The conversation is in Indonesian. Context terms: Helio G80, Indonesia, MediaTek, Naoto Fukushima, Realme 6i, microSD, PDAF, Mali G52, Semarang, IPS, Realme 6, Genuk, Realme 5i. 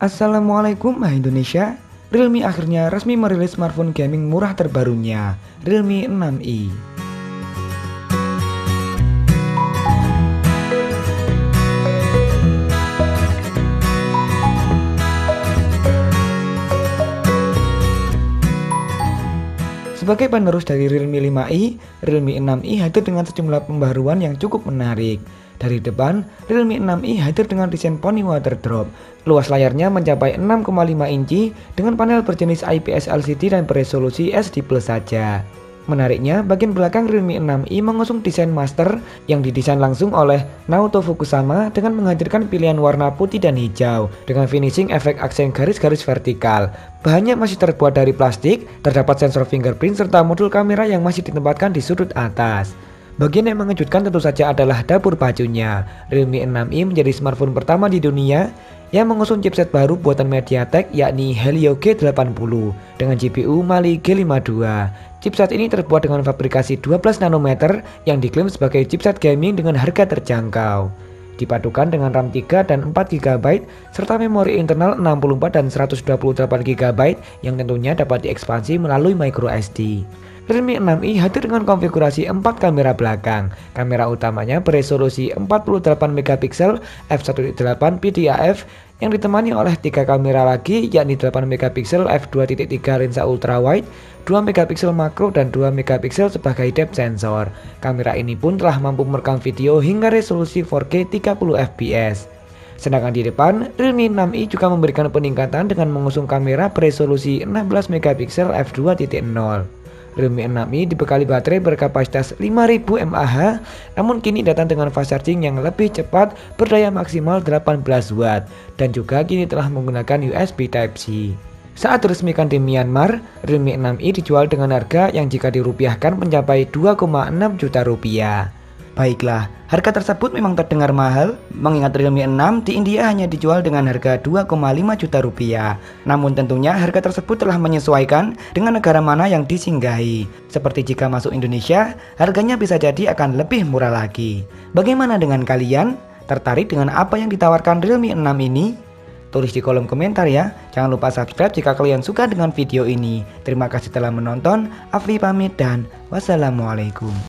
Assalamualaikum Indonesia, Realme akhirnya resmi merilis smartphone gaming murah terbarunya, Realme 6i. Sebagai penerus dari Realme 5i, Realme 6i hadir dengan sejumlah pembaruan yang cukup menarik. Dari depan, Realme 6i hadir dengan desain Pony Waterdrop. Luas layarnya mencapai 6,5 inci dengan panel berjenis IPS LCD dan beresolusi SD+ saja. Menariknya, bagian belakang Realme 6i mengusung desain master yang didesain langsung oleh Naoto Fukushima dengan menghadirkan pilihan warna putih dan hijau dengan finishing efek aksen garis-garis vertikal. Bahannya masih terbuat dari plastik, terdapat sensor fingerprint serta modul kamera yang masih ditempatkan di sudut atas. Bagian yang mengejutkan tentu saja adalah dapur pacunya. Realme 6i menjadi smartphone pertama di dunia yang mengusung chipset baru buatan MediaTek, yakni Helio G80 dengan GPU Mali G52. Chipset ini terbuat dengan fabrikasi 12nm yang diklaim sebagai chipset gaming dengan harga terjangkau. Dipadukan dengan RAM 3 dan 4GB serta memori internal 64 dan 128GB yang tentunya dapat diekspansi melalui microSD. Realme 6i hadir dengan konfigurasi 4 kamera belakang. Kamera utamanya beresolusi 48 MP f1.8 PDAF yang ditemani oleh 3 kamera lagi, yakni 8 MP f2.3 lensa ultra wide, 2 MP makro dan 2 MP sebagai depth sensor. Kamera ini pun telah mampu merekam video hingga resolusi 4K 30 fps. Sedangkan di depan, Realme 6i juga memberikan peningkatan dengan mengusung kamera beresolusi 16 MP f2.0. Realme 6i dibekali baterai berkapasitas 5000 mAh, namun kini datang dengan fast charging yang lebih cepat berdaya maksimal 18 Watt, dan juga kini telah menggunakan USB Type-C. Saat diresmikan di Myanmar, Realme 6i dijual dengan harga yang jika dirupiahkan mencapai 2,6 juta rupiah. Baiklah, harga tersebut memang terdengar mahal, mengingat Realme 6 di India hanya dijual dengan harga 2,5 juta rupiah. Namun tentunya harga tersebut telah menyesuaikan dengan negara mana yang disinggahi. Seperti jika masuk Indonesia, harganya bisa jadi akan lebih murah lagi. Bagaimana dengan kalian? Tertarik dengan apa yang ditawarkan Realme 6 ini? Tulis di kolom komentar ya. Jangan lupa subscribe jika kalian suka dengan video ini. Terima kasih telah menonton. Affi pamit dan wassalamualaikum.